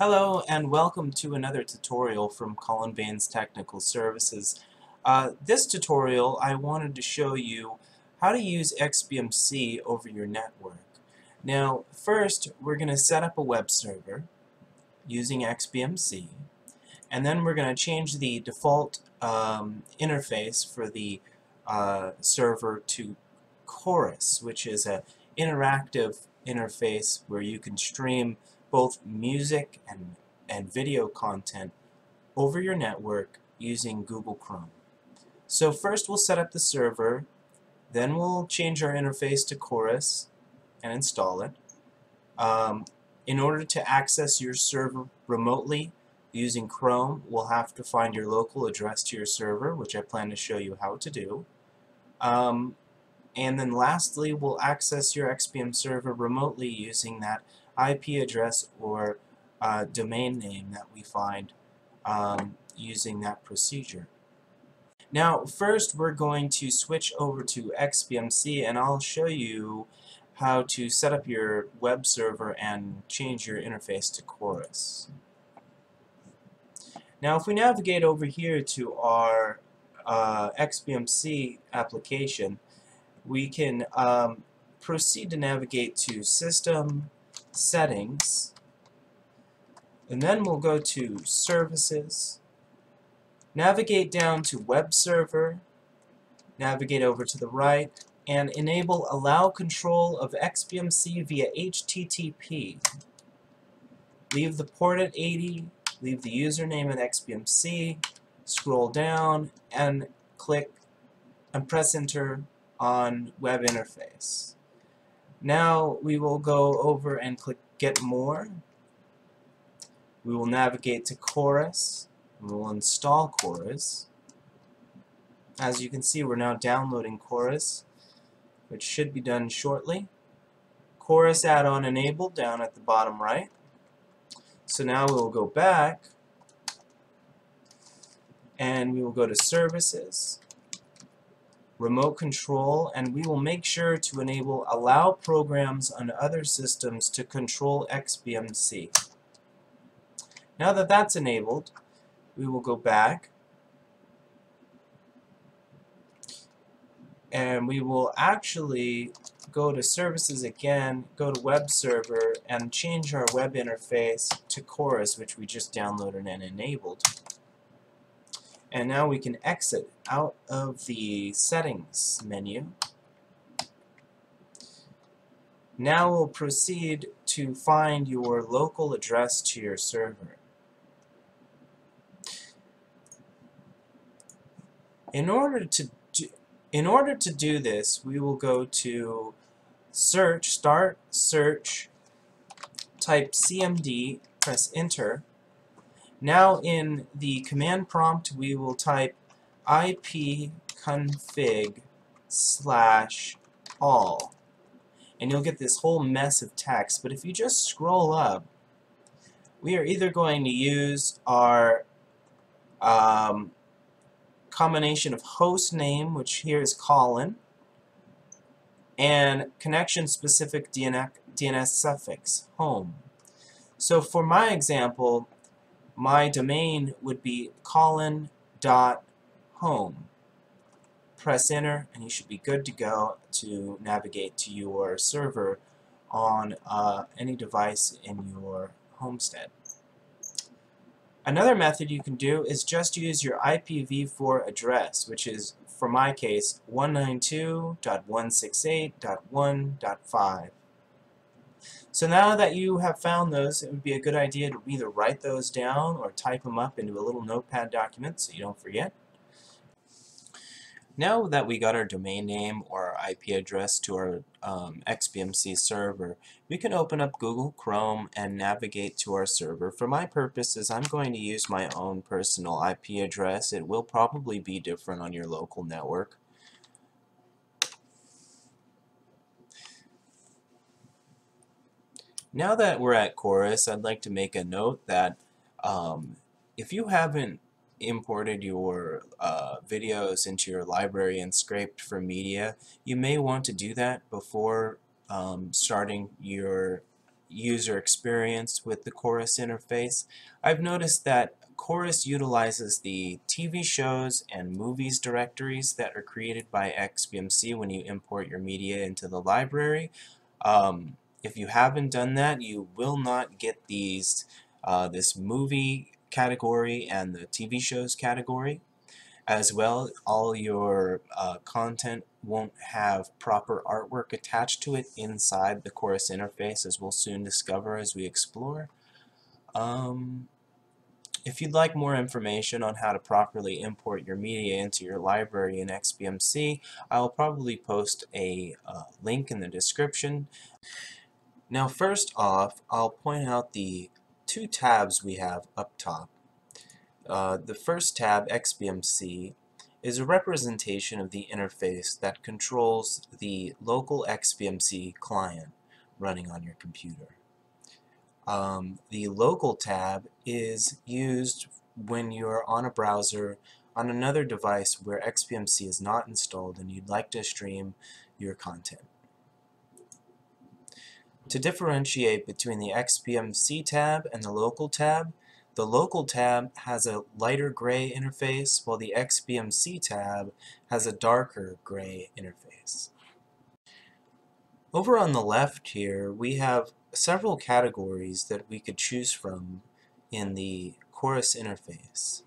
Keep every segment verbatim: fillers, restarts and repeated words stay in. Hello and welcome to another tutorial from Colin Baines Technical Services. Uh, this tutorial I wanted to show you how to use X B M C over your network. Now first we're going to set up a web server using X B M C, and then we're going to change the default um, interface for the uh, server to Chorus, which is an interactive interface where you can stream both music and, and video content over your network using Google Chrome. So first we'll set up the server, then we'll change our interface to Chorus and install it. Um, in order to access your server remotely using Chrome, we'll have to find your local address to your server, which I plan to show you how to do. Um, and then lastly, we'll access your X B M server remotely using that I P address or uh, domain name that we find um, using that procedure. Now first we're going to switch over to X B M C, and I'll show you how to set up your web server and change your interface to Chorus. Now if we navigate over here to our uh, X B M C application, we can um, proceed to navigate to System, Settings, and then we'll go to Services, navigate down to Web Server, navigate over to the right, and enable Allow Control of X B M C via H T T P. Leave the port at eighty, leave the username at X B M C, scroll down and click and press Enter on Web Interface. Now we will go over and click Get More. We will navigate to Chorus. We will install Chorus. As you can see, we're now downloading Chorus, which should be done shortly. Chorus add-on enabled down at the bottom right. So now we will go back and we will go to Services, Remote Control, and we will make sure to enable Allow Programs on Other Systems to Control X B M C. Now that that's enabled, we will go back and we will actually go to Services again, go to Web Server, and change our web interface to Chorus, which we just downloaded and enabled. And now we can exit out of the settings menu. Now we'll proceed to find your local address to your server. In order to do, in order to do this, we will go to search, start search, type C M D, press Enter. Now in the command prompt we will type ipconfig slash all, and you'll get this whole mess of text, but if you just scroll up, we are either going to use our um, combination of host name, which here is Colin, and connection specific D N S suffix, home. So for my example, my domain would be colin dot home. Press Enter and you should be good to go to navigate to your server on uh, any device in your homestead. Another method you can do is just use your I P v four address, which is, for my case, one ninety-two dot one sixty-eight dot one dot five. So now that you have found those, it would be a good idea to either write those down or type them up into a little notepad document so you don't forget. Now that we got our domain name or our I P address to our um, X B M C server, we can open up Google Chrome and navigate to our server. For my purposes, I'm going to use my own personal I P address. It will probably be different on your local network. Now that we're at Chorus, I'd like to make a note that um, if you haven't imported your uh, videos into your library and scraped for media, you may want to do that before um, starting your user experience with the Chorus interface, I've noticed that Chorus utilizes the T V shows and movies directories that are created by X B M C when you import your media into the library. Um, if you haven't done that, you will not get these uh, this movie category and the T V shows category. As well, all your uh, content won't have proper artwork attached to it inside the Chorus interface, as we'll soon discover as we explore. Um, if you'd like more information on how to properly import your media into your library in X B M C, I'll probably post a uh, link in the description. Now, first off, I'll point out the two tabs we have up top. Uh, the first tab, X B M C, is a representation of the interface that controls the local X B M C client running on your computer. Um, the local tab is used when you're on a browser on another device where X B M C is not installed and you'd like to stream your content. To differentiate between the X B M C tab and the local tab, the local tab has a lighter gray interface, while the X B M C tab has a darker gray interface. Over on the left here, we have several categories that we could choose from in the Chorus interface.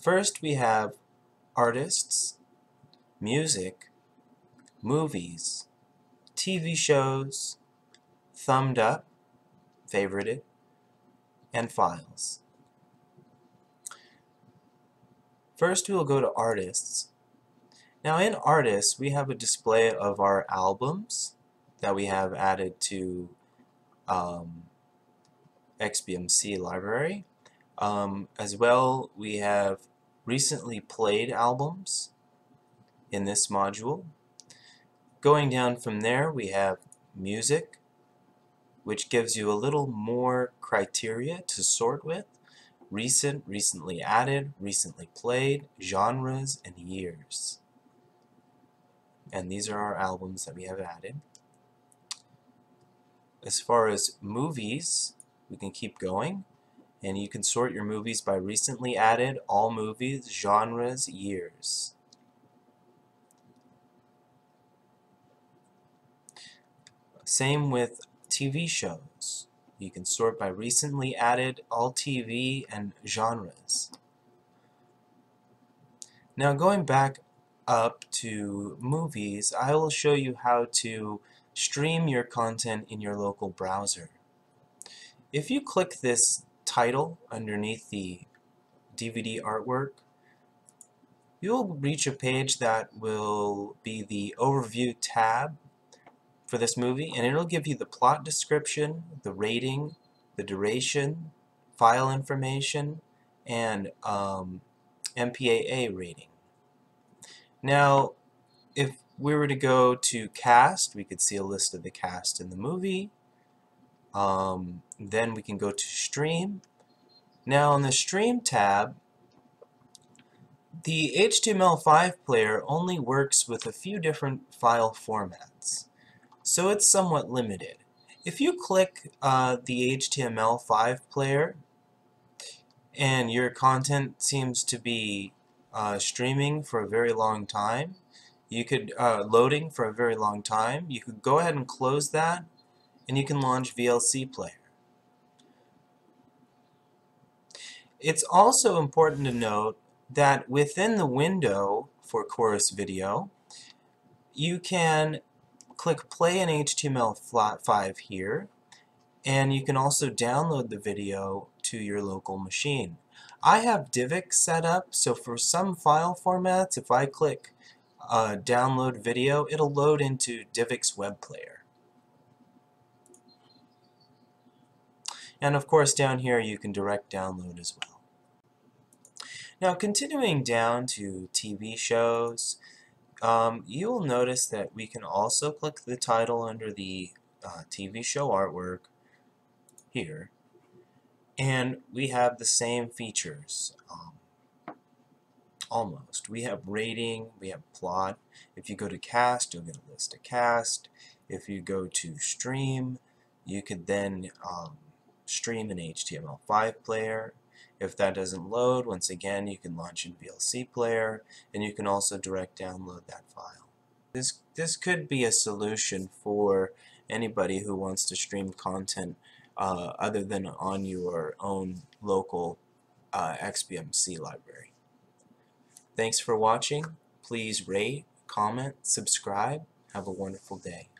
First, we have artists, music, movies, T V shows, thumbed up, favorited, and files. First, we will go to Artists. Now, in Artists, we have a display of our albums that we have added to um, X B M C library. Um, as well, we have recently played albums in this module. Going down from there, we have Music, which gives you a little more criteria to sort with: recent, recently added, recently played, genres, and years. And these are our albums that we have added. As far as movies, we can keep going, and you can sort your movies by recently added, all movies, genres, years. Same with T V shows. You can sort by recently added, all T V, and genres. Now, going back up to movies, I will show you how to stream your content in your local browser. If you click this title underneath the D V D artwork, you'll reach a page that will be the Overview tab for this movie, and it'll give you the plot description, the rating, the duration, file information, and um, M P A A rating. Now, if we were to go to cast, we could see a list of the cast in the movie. Um, then we can go to stream. Now, on the stream tab, the H T M L five player only works with a few different file formats, so it's somewhat limited. If you click uh, the H T M L five player and your content seems to be uh, streaming for a very long time, you could, uh, loading for a very long time, you could go ahead and close that, and you can launch V L C player. It's also important to note that within the window for Chorus video, you can click play in H T M L five here, and you can also download the video to your local machine. I have DivX set up, so for some file formats, if I click uh, download video, it'll load into DivX web player. And of course, down here you can direct download as well. Now, continuing down to T V shows, Um, you will notice that we can also click the title under the uh, T V show artwork here, and we have the same features, um, almost. We have rating, we have plot. If you go to cast, you'll get a list of cast. If you go to stream, You could then um, stream an H T M L five player. If that doesn't load, once again you can launch in V L C player, and you can also direct download that file. This, this could be a solution for anybody who wants to stream content uh, other than on your own local uh, X B M C library. Thanks for watching. Please rate, comment, subscribe. Have a wonderful day.